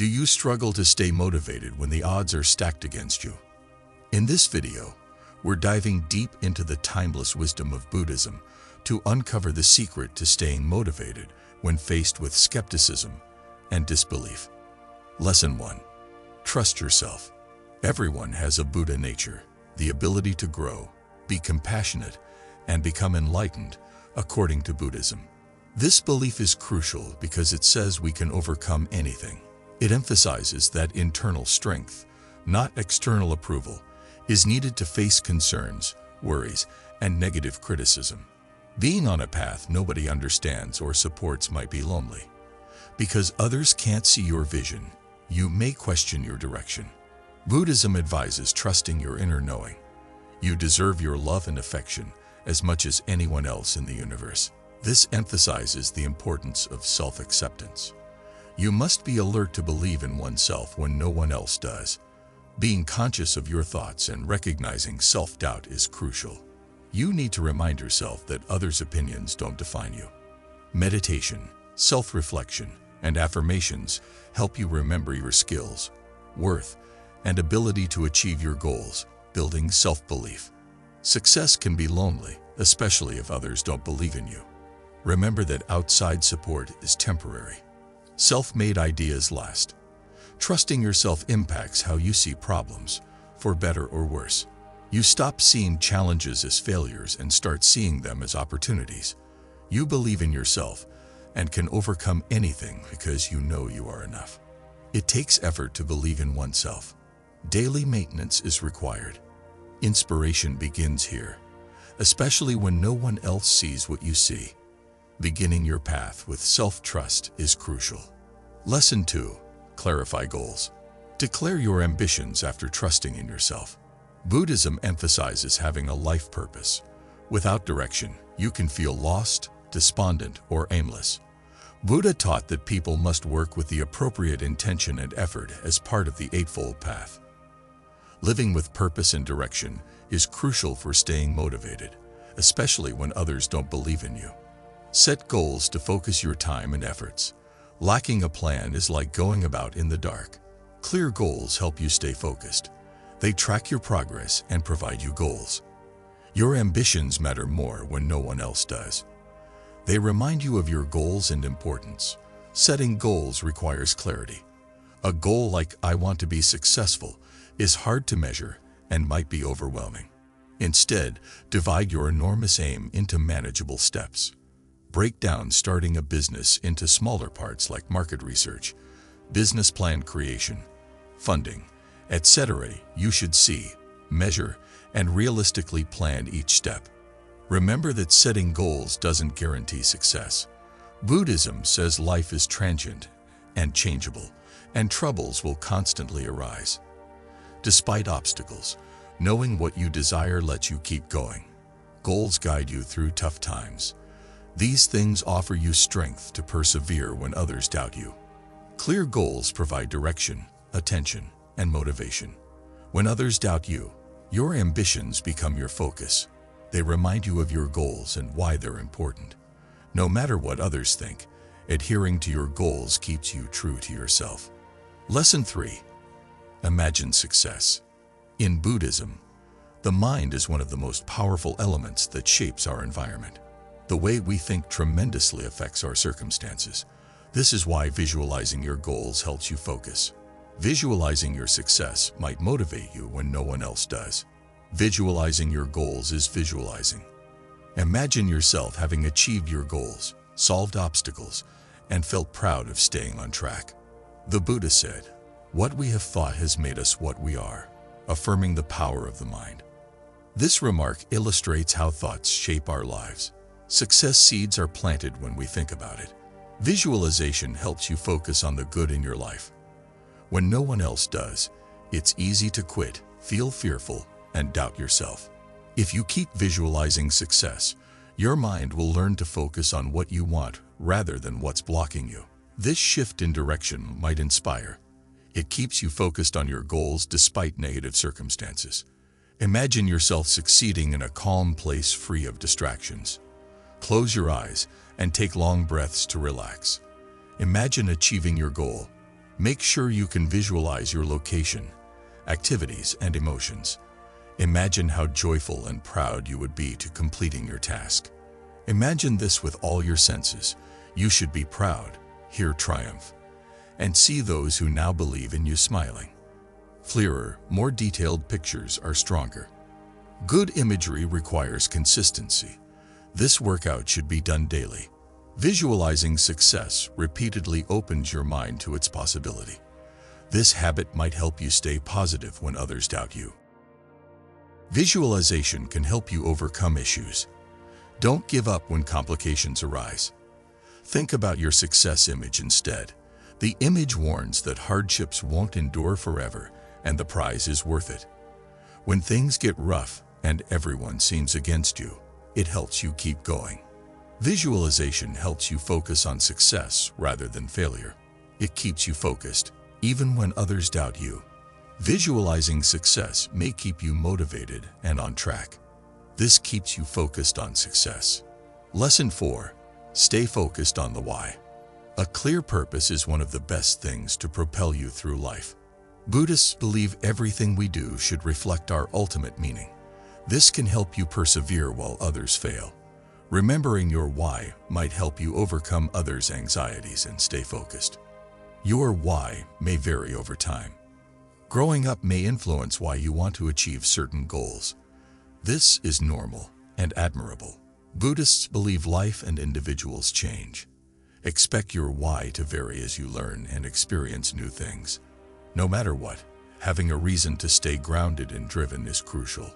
Do you struggle to stay motivated when the odds are stacked against you? In this video, we're diving deep into the timeless wisdom of Buddhism to uncover the secret to staying motivated when faced with skepticism and disbelief. Lesson 1. Trust yourself. Everyone has a Buddha nature, the ability to grow, be compassionate, and become enlightened, according to Buddhism. This belief is crucial because it says we can overcome anything. It emphasizes that internal strength, not external approval, is needed to face concerns, worries, and negative criticism. Being on a path nobody understands or supports might be lonely. Because others can't see your vision, you may question your direction. Buddhism advises trusting your inner knowing. You deserve your love and affection as much as anyone else in the universe. This emphasizes the importance of self-acceptance. You must be alert to believe in oneself when no one else does. Being conscious of your thoughts and recognizing self-doubt is crucial. You need to remind yourself that others' opinions don't define you. Meditation, self-reflection, and affirmations help you remember your skills, worth, and ability to achieve your goals, building self-belief. Success can be lonely, especially if others don't believe in you. Remember that outside support is temporary. Self-made ideas last. Trusting yourself impacts how you see problems, for better or worse. You stop seeing challenges as failures and start seeing them as opportunities. You believe in yourself and can overcome anything because you know you are enough. It takes effort to believe in oneself. Daily maintenance is required. Inspiration begins here, especially when no one else sees what you see. Beginning your path with self-trust is crucial. Lesson 2. Clarify goals. Declare your ambitions after trusting in yourself. Buddhism emphasizes having a life purpose. Without direction, you can feel lost, despondent, or aimless. Buddha taught that people must work with the appropriate intention and effort as part of the Eightfold Path. Living with purpose and direction is crucial for staying motivated, especially when others don't believe in you. Set goals to focus your time and efforts. Lacking a plan is like going about in the dark. Clear goals help you stay focused. They track your progress and provide you goals. Your ambitions matter more when no one else does. They remind you of your goals and importance. Setting goals requires clarity. A goal like "I want to be successful" is hard to measure and might be overwhelming. Instead, divide your enormous aim into manageable steps. Break down starting a business into smaller parts like market research, business plan creation, funding, etc. You should see, measure, and realistically plan each step. Remember that setting goals doesn't guarantee success. Buddhism says life is transient and changeable, and troubles will constantly arise. Despite obstacles, knowing what you desire lets you keep going. Goals guide you through tough times. These things offer you strength to persevere when others doubt you. Clear goals provide direction, attention, and motivation. When others doubt you, your ambitions become your focus. They remind you of your goals and why they're important. No matter what others think, adhering to your goals keeps you true to yourself. Lesson 3. Imagine success. In Buddhism, the mind is one of the most powerful elements that shapes our environment. The way we think tremendously affects our circumstances. This is why visualizing your goals helps you focus. Visualizing your success might motivate you when no one else does. Visualizing your goals is visualizing. Imagine yourself having achieved your goals, solved obstacles, and felt proud of staying on track. The Buddha said, "What we have thought has made us what we are," affirming the power of the mind. This remark illustrates how thoughts shape our lives. Success seeds are planted when we think about it. Visualization helps you focus on the good in your life. When no one else does, it's easy to quit, feel fearful, and doubt yourself. If you keep visualizing success, your mind will learn to focus on what you want rather than what's blocking you. This shift in direction might inspire. It keeps you focused on your goals despite negative circumstances. Imagine yourself succeeding in a calm place free of distractions. Close your eyes and take long breaths to relax. Imagine achieving your goal, Make sure you can visualize your location, activities, and emotions. Imagine how joyful and proud you would be to completing your task. Imagine this with all your senses. You should be proud, hear triumph, and see those who now believe in you smiling. Clearer, more detailed pictures are stronger. Good imagery requires consistency. This workout should be done daily. Visualizing success repeatedly opens your mind to its possibility. This habit might help you stay positive when others doubt you. Visualization can help you overcome issues. Don't give up when complications arise. Think about your success image instead. The image warns that hardships won't endure forever and the prize is worth it. When things get rough and everyone seems against you, it helps you keep going. Visualization helps you focus on success rather than failure. It keeps you focused, even when others doubt you. Visualizing success may keep you motivated and on track. This keeps you focused on success. Lesson 4. Stay focused on the why. A clear purpose is one of the best things to propel you through life. Buddhists believe everything we do should reflect our ultimate meaning. This can help you persevere while others fail. Remembering your why might help you overcome others' anxieties and stay focused. Your why may vary over time. Growing up may influence why you want to achieve certain goals. This is normal and admirable. Buddhists believe life and individuals change. Expect your why to vary as you learn and experience new things. No matter what, having a reason to stay grounded and driven is crucial.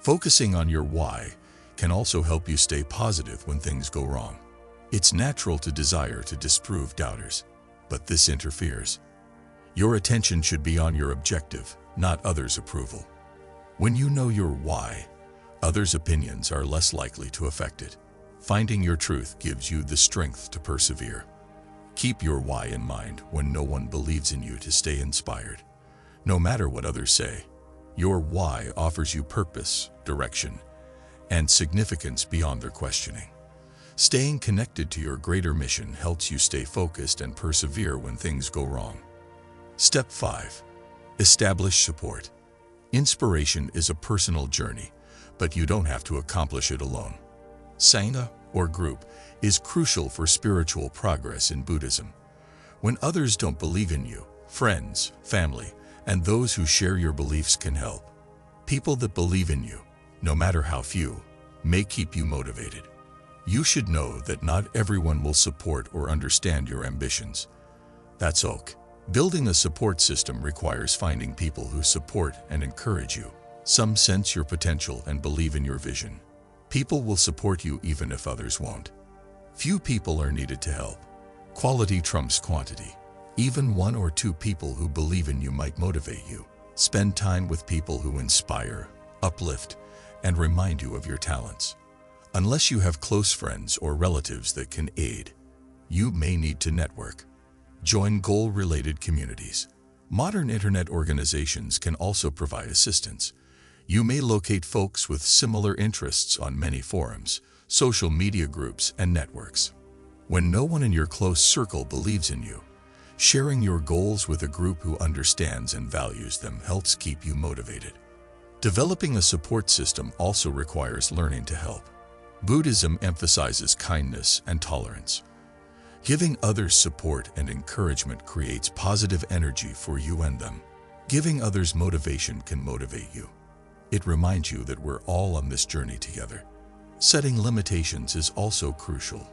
Focusing on your why can also help you stay positive when things go wrong. It's natural to desire to disprove doubters, but this interferes. Your attention should be on your objective, not others' approval. When you know your why, others' opinions are less likely to affect it. Finding your truth gives you the strength to persevere. Keep your why in mind when no one believes in you to stay inspired. No matter what others say, your why offers you purpose, direction, and significance beyond their questioning. Staying connected to your greater mission helps you stay focused and persevere when things go wrong. Step 5. Establish support. Inspiration is a personal journey, but you don't have to accomplish it alone. Sangha, or group, is crucial for spiritual progress in Buddhism. When others don't believe in you, friends, family, and those who share your beliefs can help. People that believe in you, no matter how few, may keep you motivated. You should know that not everyone will support or understand your ambitions. That's okay. Building a support system requires finding people who support and encourage you. Some sense your potential and believe in your vision. People will support you even if others won't. Few people are needed to help. Quality trumps quantity. Even one or two people who believe in you might motivate you. Spend time with people who inspire, uplift, and remind you of your talents. Unless you have close friends or relatives that can aid, you may need to network. Join goal-related communities. Modern internet organizations can also provide assistance. You may locate folks with similar interests on many forums, social media groups, and networks. When no one in your close circle believes in you, sharing your goals with a group who understands and values them helps keep you motivated. Developing a support system also requires learning to help. Buddhism emphasizes kindness and tolerance. Giving others support and encouragement creates positive energy for you and them. Giving others motivation can motivate you. It reminds you that we're all on this journey together. Setting limitations is also crucial.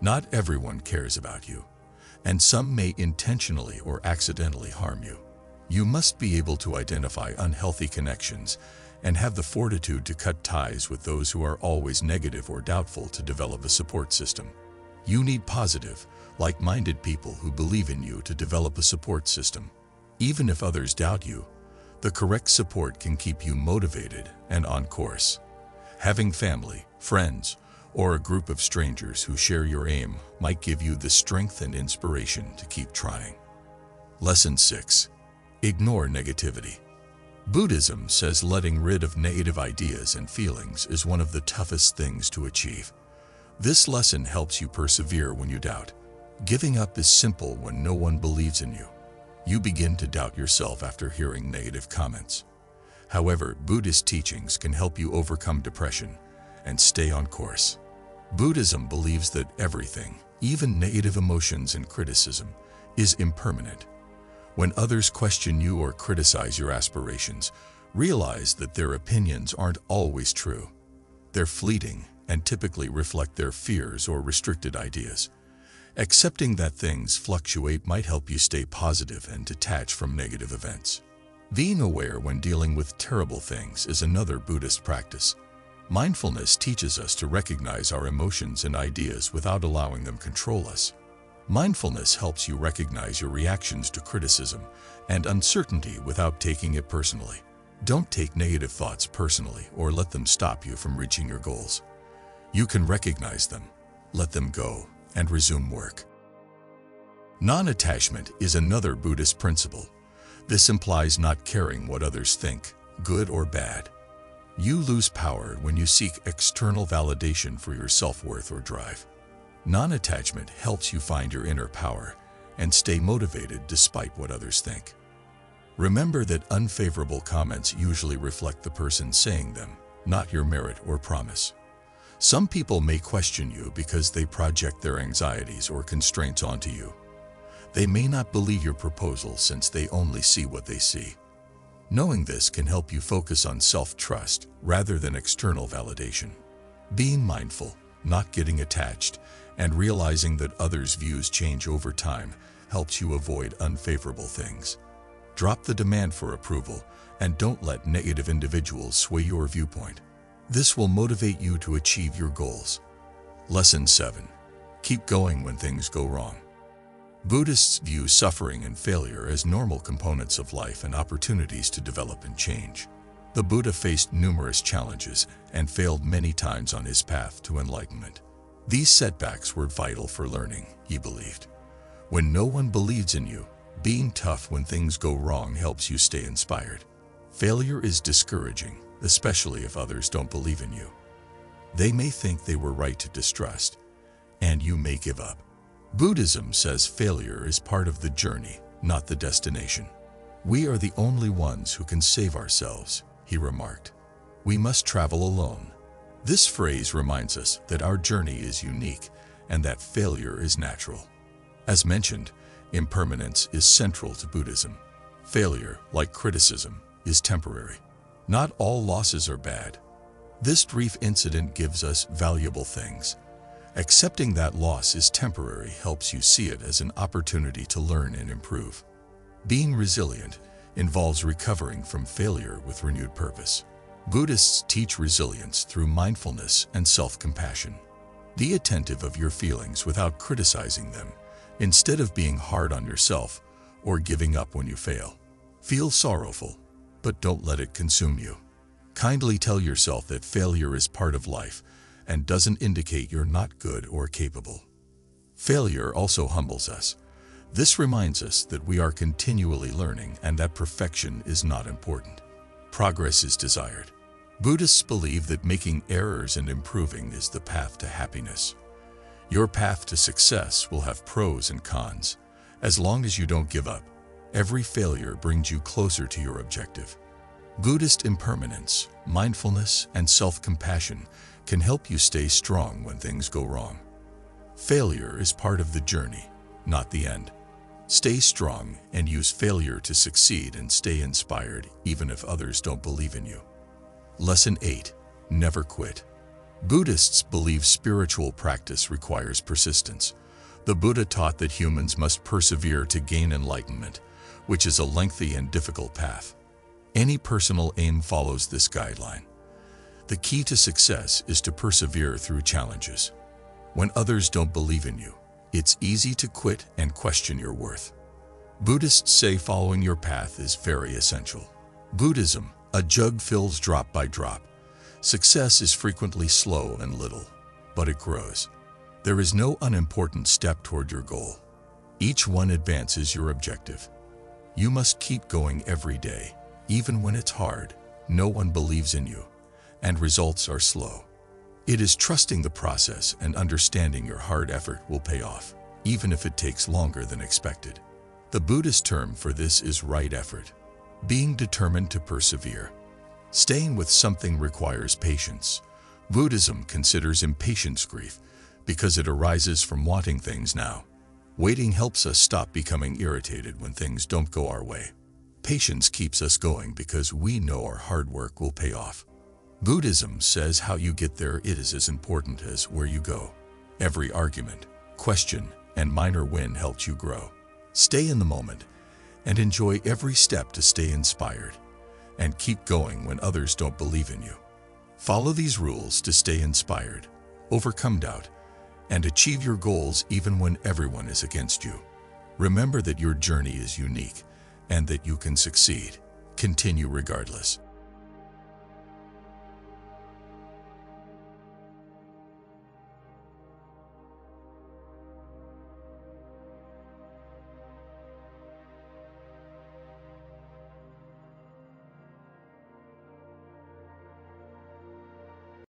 Not everyone cares about you, and some may intentionally or accidentally harm you. You must be able to identify unhealthy connections and have the fortitude to cut ties with those who are always negative or doubtful to develop a support system. You need positive, like-minded people who believe in you to develop a support system. Even if others doubt you, the correct support can keep you motivated and on course. Having family, friends, or a group of strangers who share your aim might give you the strength and inspiration to keep trying. Lesson 6. Ignore negativity. Buddhism says letting rid of negative ideas and feelings is one of the toughest things to achieve. This lesson helps you persevere when you doubt. Giving up is simple when no one believes in you. you begin to doubt yourself after hearing negative comments. However, Buddhist teachings can help you overcome depression and stay on course. Buddhism believes that everything, even negative emotions and criticism, is impermanent. When others question you or criticize your aspirations, realize that their opinions aren't always true. They're fleeting and typically reflect their fears or restricted ideas. Accepting that things fluctuate might help you stay positive and detach from negative events. Being aware when dealing with terrible things is another Buddhist practice. Mindfulness teaches us to recognize our emotions and ideas without allowing them to control us. Mindfulness helps you recognize your reactions to criticism and uncertainty without taking it personally. Don't take negative thoughts personally or let them stop you from reaching your goals. You can recognize them, let them go, and resume work. Non-attachment is another Buddhist principle. This implies not caring what others think, good or bad. You lose power when you seek external validation for your self-worth or drive. Non-attachment helps you find your inner power and stay motivated despite what others think. Remember that unfavorable comments usually reflect the person saying them, not your merit or promise. Some people may question you because they project their anxieties or constraints onto you. They may not believe your proposal since they only see what they see. Knowing this can help you focus on self-trust rather than external validation. Being mindful, not getting attached, and realizing that others' views change over time helps you avoid unfavorable things. Drop the demand for approval and don't let negative individuals sway your viewpoint. This will motivate you to achieve your goals. Lesson 7. Keep going when things go wrong. Buddhists view suffering and failure as normal components of life and opportunities to develop and change. The Buddha faced numerous challenges and failed many times on his path to enlightenment. These setbacks were vital for learning, he believed. When no one believes in you, being tough when things go wrong helps you stay inspired. Failure is discouraging, especially if others don't believe in you. They may think they were right to distrust, and you may give up. Buddhism says failure is part of the journey, not the destination. We are the only ones who can save ourselves, he remarked. We must travel alone. This phrase reminds us that our journey is unique and that failure is natural. As mentioned, impermanence is central to Buddhism. Failure, like criticism, is temporary. Not all losses are bad. This brief incident gives us valuable things. Accepting that loss is temporary helps you see it as an opportunity to learn and improve. Being resilient involves recovering from failure with renewed purpose. Buddhists teach resilience through mindfulness and self-compassion. Be attentive of your feelings without criticizing them, instead of being hard on yourself or giving up when you fail. Feel sorrowful, but don't let it consume you. Kindly tell yourself that failure is part of life and doesn't indicate you're not good or capable. Failure also humbles us. This reminds us that we are continually learning and that perfection is not important. Progress is desired. Buddhists believe that making errors and improving is the path to happiness. Your path to success will have pros and cons. As long as you don't give up, every failure brings you closer to your objective. Buddhist impermanence, mindfulness, and self-compassion can help you stay strong when things go wrong. Failure is part of the journey, not the end. Stay strong and use failure to succeed and stay inspired even if others don't believe in you. Lesson 8. Never quit. Buddhists believe spiritual practice requires persistence. The Buddha taught that humans must persevere to gain enlightenment, which is a lengthy and difficult path. Any personal aim follows this guideline. The key to success is to persevere through challenges. When others don't believe in you, it's easy to quit and question your worth. Buddhists say following your path is very essential. Buddhism, a jug fills drop by drop. Success is frequently slow and little, but it grows. There is no unimportant step toward your goal. Each one advances your objective. You must keep going every day, even when it's hard, no one believes in you, and results are slow. It is trusting the process and understanding your hard effort will pay off, even if it takes longer than expected. The Buddhist term for this is right effort, being determined to persevere. Staying with something requires patience. Buddhism considers impatience grief because it arises from wanting things now. Waiting helps us stop becoming irritated when things don't go our way. Patience keeps us going because we know our hard work will pay off. Buddhism says how you get there is as important as where you go. Every argument, question, and minor win helps you grow. Stay in the moment and enjoy every step to stay inspired, and keep going when others don't believe in you. Follow these rules to stay inspired, overcome doubt, and achieve your goals even when everyone is against you. Remember that your journey is unique and that you can succeed. Continue regardless.